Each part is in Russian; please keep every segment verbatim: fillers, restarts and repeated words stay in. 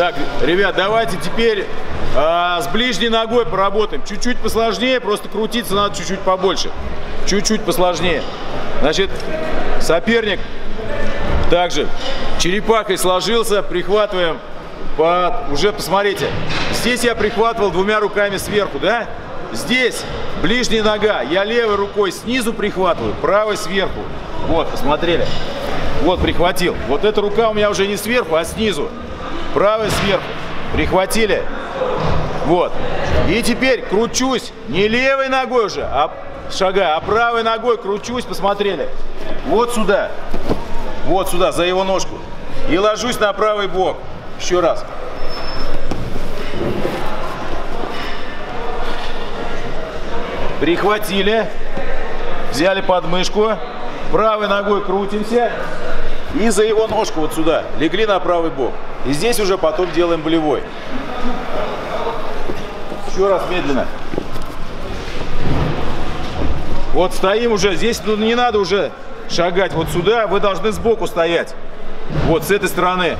Так, ребят, давайте теперь а, с ближней ногой поработаем. Чуть-чуть посложнее, просто крутиться надо чуть-чуть побольше. Чуть-чуть посложнее. Значит, соперник также черепахой сложился, прихватываем под... Уже посмотрите, здесь я прихватывал двумя руками сверху, да? Здесь ближняя нога, я левой рукой снизу прихватываю, правой сверху. Вот, посмотрели. Вот, прихватил. Вот эта рука у меня уже не сверху, а снизу. Правой сверху. Прихватили. Вот. И теперь кручусь не левой ногой уже, а шага, а правой ногой кручусь, посмотрели. Вот сюда. Вот сюда, за его ножку. И ложусь на правый бок. Еще раз. Прихватили. Взяли подмышку. Правой ногой крутимся. И за его ножку вот сюда. Легли на правый бок. И здесь уже потом делаем болевой. Еще раз медленно. Вот стоим уже. Здесь ну, не надо уже шагать вот сюда. Вы должны сбоку стоять. Вот с этой стороны.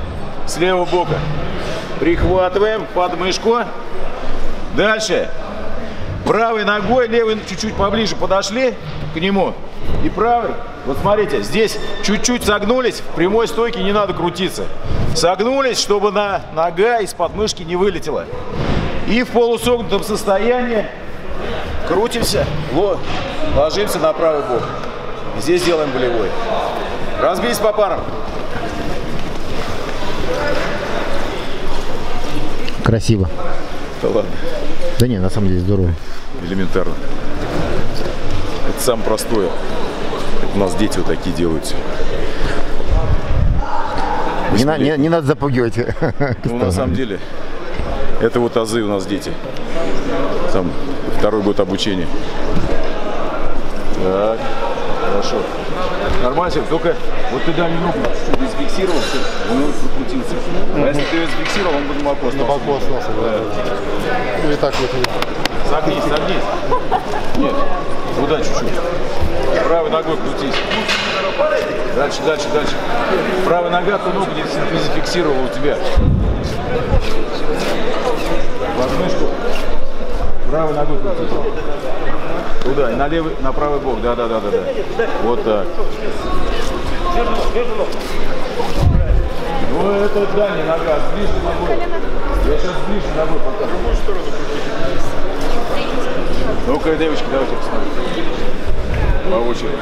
С левого бока. Прихватываем подмышку. Дальше. Правой ногой, левой чуть-чуть поближе подошли к нему. И правый. Вот смотрите, здесь чуть-чуть согнулись. В прямой стойке не надо крутиться. Согнулись, чтобы на, нога из подмышки не вылетела. И в полусогнутом состоянии крутимся, ложимся на правый бок. Здесь делаем болевой. Разбились по парам. Красиво. Да ладно. Да не, на самом деле здорово. Элементарно. Это самое простое. Это у нас дети вот такие делаются. Не, на, не, не надо запугивать. Ну, на самом деле, это вот азы у нас дети. Там второй год обучения. Так, хорошо. Нормально, только вот туда не нужно, чтобы зафиксировал, он будет прокрутился. А если ты ее зафиксировал, он будет на боку остался. На боку остался, да. Ну и так вот. Согнись, согнись. Нет, туда чуть-чуть. Правой ногой крутись. Дальше, дальше, дальше. Правая нога, ту ногу, где ты зафиксировал у тебя. Подмышку. Правой ногой крутись. Туда, и на левый, на правый бок, да, да, да, да, да. Вот так. Ну это дальняя нога, ближе ногой. Я сейчас ближе ногой покажу. Ну-ка, девочки, давайте посмотрим. По очереди.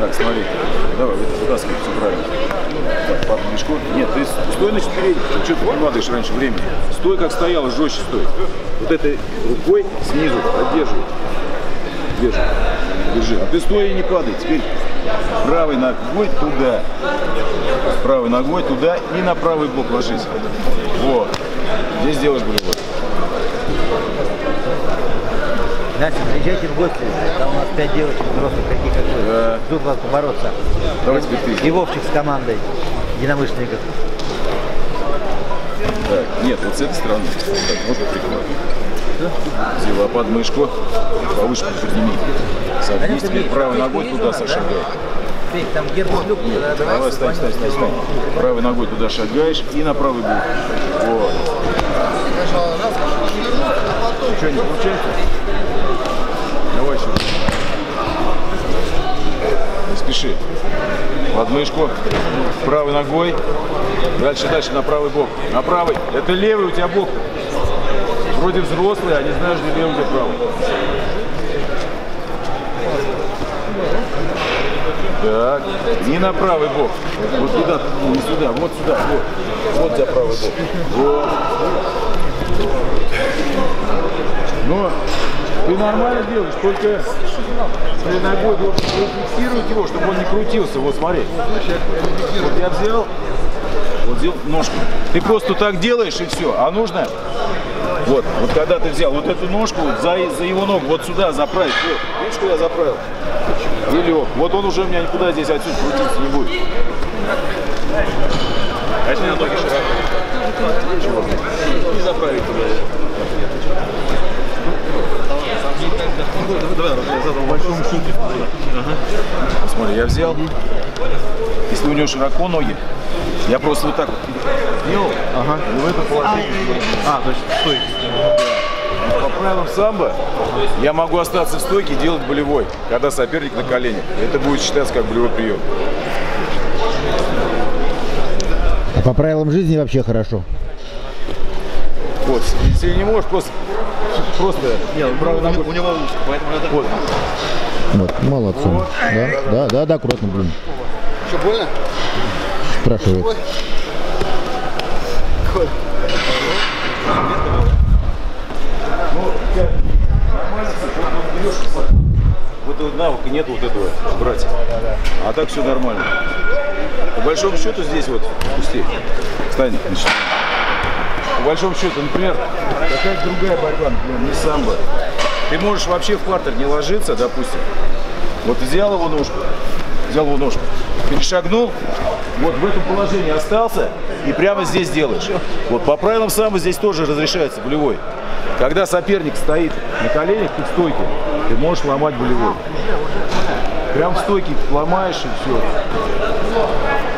Так, смотри. Давай, вытаскивай, все правильно. Так, под мешку. Нет, ты стой, значит, передний. Ты что ты выкладываешь раньше времени? Стой, как стоял, жестче стой. Вот этой рукой снизу поддерживай. Держи. Держи. А ты стой и не падай. Теперь правой ногой туда. Правой ногой туда и на правый бок ложись. Вот. Здесь делаешь болевой. Настя, приезжайте в гости, там у нас пять девочек взрослых, такие как вы, да. Ждут вас побороться. Давайте и, и Вовчик с командой единомышленников. Так, нет, вот с этой стороны. Так, можно прикладывать. Взяла подмышку, повыше подними. Согнись, теперь правой ногой туда сошагай. Там гербуслюк. Давай, встань, встань, встань, встань. Правой ногой туда шагаешь и на правый бок. Вот. Что, не получается? Давай еще. Не спеши. Подмышку. Правой ногой. Дальше, дальше на правый бок. На правый. Это левый у тебя бок. Вроде взрослый, а не знаешь, где левый, где правый. Так. Не на правый бок. Вот туда, не сюда. Вот сюда. Вот. Вот у тебя правый бок. Вот. Но ты нормально делаешь, только при ногой фиксирует его, чтобы он не крутился. Вот смотри. Вот я взял, вот взял ножку. Ты просто так делаешь и все. А нужно, вот, вот когда ты взял вот эту ножку, вот, за, за его ногу, вот сюда заправить. Вот, видишь, куда заправил? И лег. Вот он уже у меня никуда здесь отсюда крутиться не будет. А если на ноги шагать? Чего? Не заправить туда. Смотри, я взял. Если у него широко ноги, Я просто вот так вот делал, ага. И в это положение. А, то есть в стойке. По правилам самбо я могу остаться в стойке и делать болевой, когда соперник на коленях. Это будет считаться как болевой прием. По правилам жизни вообще хорошо. Вот, если не можешь, просто... просто Нет, правый у, у него узко, поэтому надо... Вот, вот молодцы. Вот. Да, да, да, да, аккуратно, блин. Что, больно? Спрашивает. Вот этого навыка нет, вот этого брать. А так все нормально. По большому счету здесь вот, пусти, встань, начинай. По большому счету, например, какая-то другая борьба, например, не самбо. Ты можешь вообще в партер не ложиться, допустим. Вот взял его ножку, взял его ножку, перешагнул, вот в этом положении остался и прямо здесь делаешь. Вот по правилам самбо здесь тоже разрешается болевой. Когда соперник стоит на коленях, ты в стойке, ты можешь ломать болевой. Прям в стойке ломаешь и все.